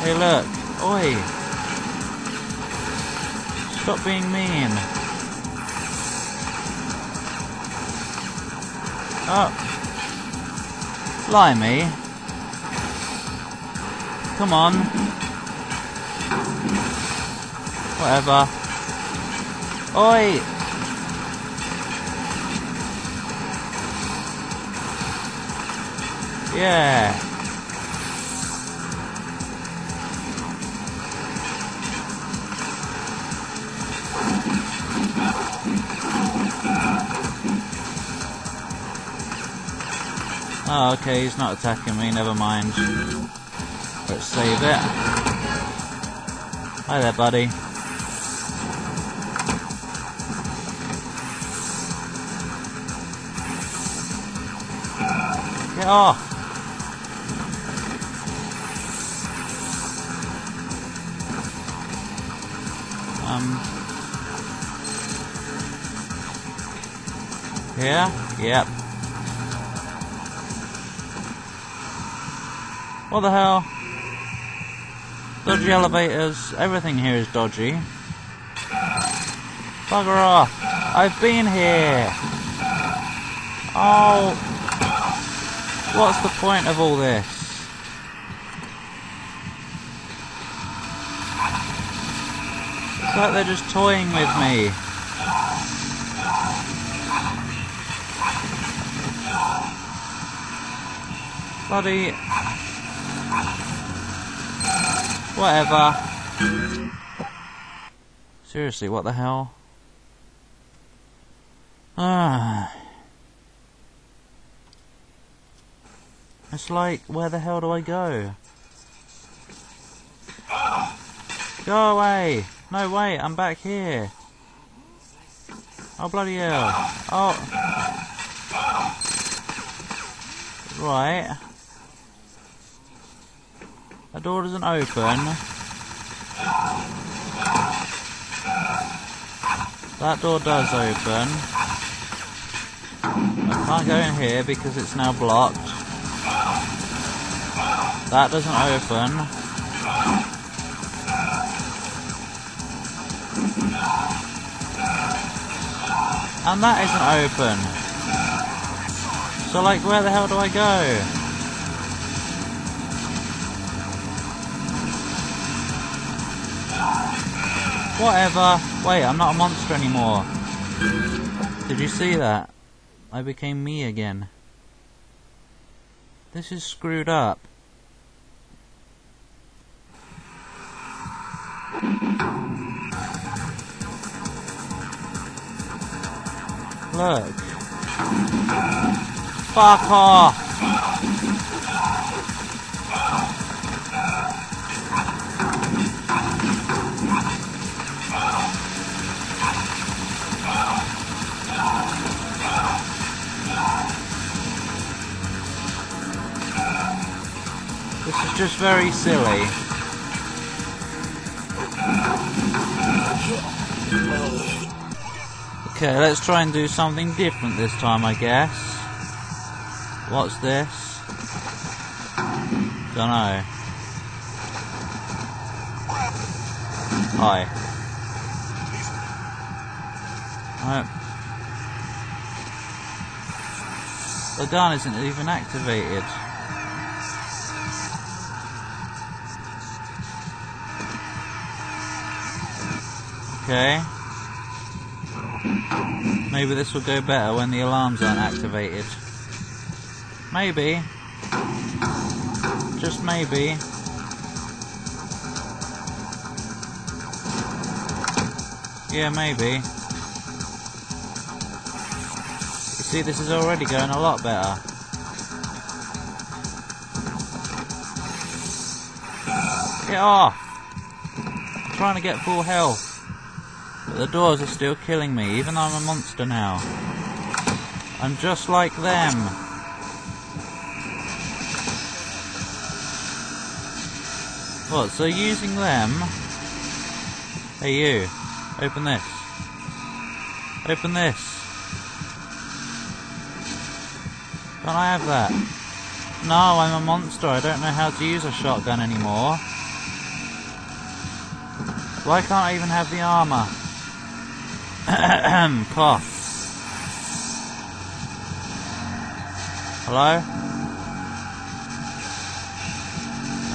Hey look, oi! Stop being mean! Up! Blimey! Come on! Whatever. Oi! Yeah! Oh, okay, he's not attacking me, never mind. Let's save it. Hi there, buddy. Get off! Here? Yep. What the hell? Dodgy elevators. Everything here is dodgy. Bugger off. I've been here. Oh. What's the point of all this? It's like they're just toying with me. Bloody... Whatever. Seriously, what the hell? It's like, where the hell do I go? Go away! No, wait, I'm back here. Oh, bloody hell. Oh. Right. The door doesn't open. That door does open. I can't go in here because it's now blocked. That doesn't open. And that isn't open. So like, where the hell do I go? Whatever. Wait, I'm not a monster anymore. Did you see that? I became me again. This is screwed up. Look. Fuck off! This is just very silly. Okay, let's try and do something different this time, I guess. What's this? Dunno. Hi. Oh. The gun isn't even activated. Okay. Maybe this will go better when the alarms aren't activated. Maybe. Just maybe. Yeah, maybe. You see, this is already going a lot better. Get off! I'm trying to get full health. The doors are still killing me, even though I'm a monster now. I'm just like them. What, so using them... Hey you, open this. Open this. Can't I have that? No, I'm a monster, I don't know how to use a shotgun anymore. Why can't I even have the armor? Cough. Hello?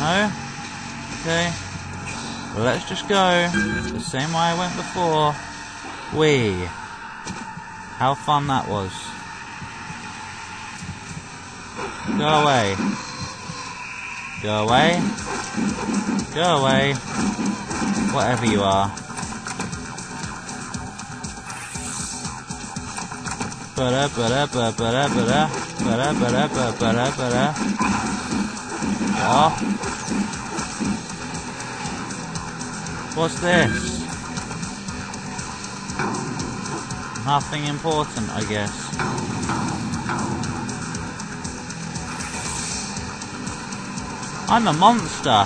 No? Okay. Let's just go the same way I went before. Whee! How fun that was. Go away. Go away. Go away. Whatever you are. Ba-da, ba-da, ba-da, ba-da, ba-da, ba-da, ba-da, ba-da, ba-da. Oh. What's this? Nothing important, I guess. I'm a monster!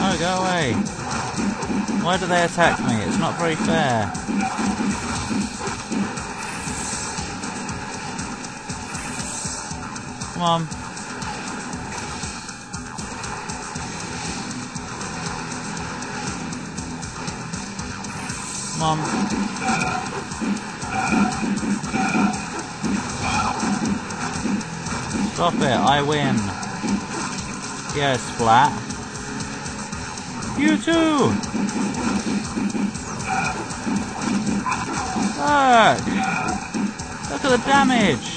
Oh, go away. Why do they attack me? It's not very fair. Come on. Come on. Stop it, I win. Yes, Splat. You too! Look at the damage!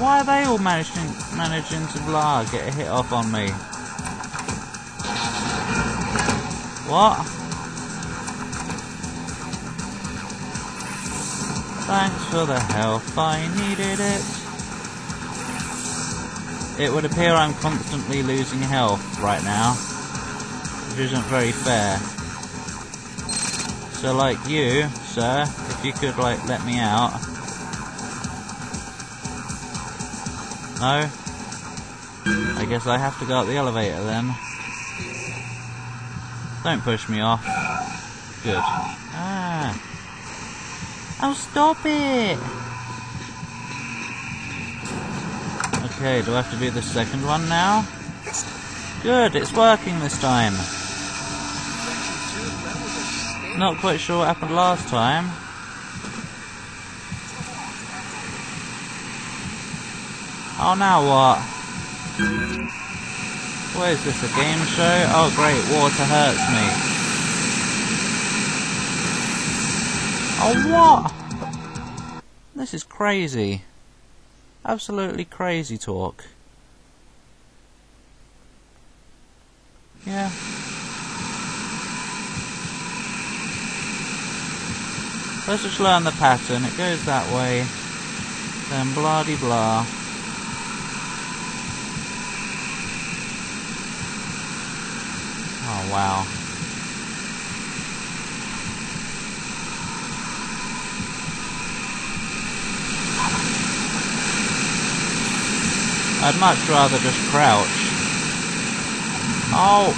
Why are they all managing to blah, get a hit off on me? What? Thanks for the help, I needed it. It would appear I'm constantly losing health right now, which isn't very fair. So like you, sir, if you could like let me out. No? I guess I have to go up the elevator then. Don't push me off. Good. Ah. Oh, stop it! Okay, do I have to do the second one now? Good, it's working this time. Not quite sure what happened last time. Oh, now what? What is this, a game show? Oh great, water hurts me. Oh, what? This is crazy. Absolutely crazy talk. Yeah. Let's just learn the pattern. It goes that way. Then blah-de-blah. Oh, wow. I'd much rather just crouch. Oh!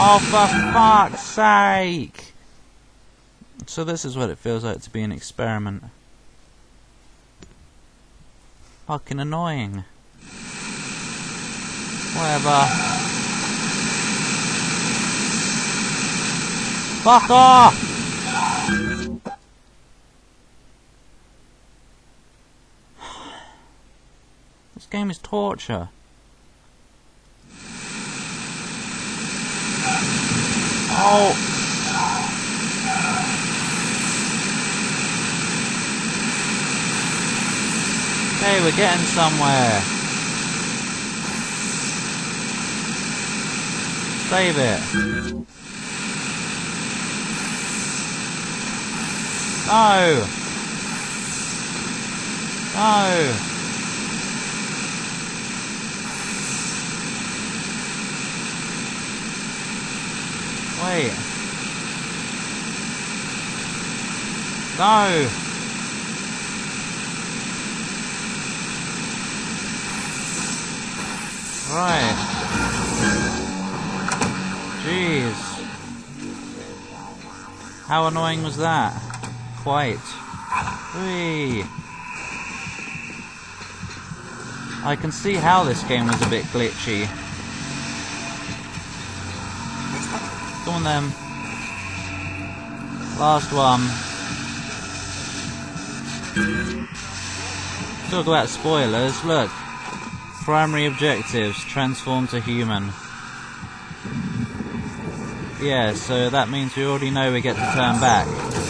Oh, for fuck's sake! So this is what it feels like to be an experiment. Fucking annoying. Whatever. Fuck off! This game is torture. Oh! Hey, we're getting somewhere. Save it. No! No! Wait. No! Right. Jeez. How annoying was that? Quite. Whee! I can see how this game was a bit glitchy. Come on then. Last one. Talk about spoilers, look. Primary objectives, transform to human. Yeah, so that means we already know we get to turn back.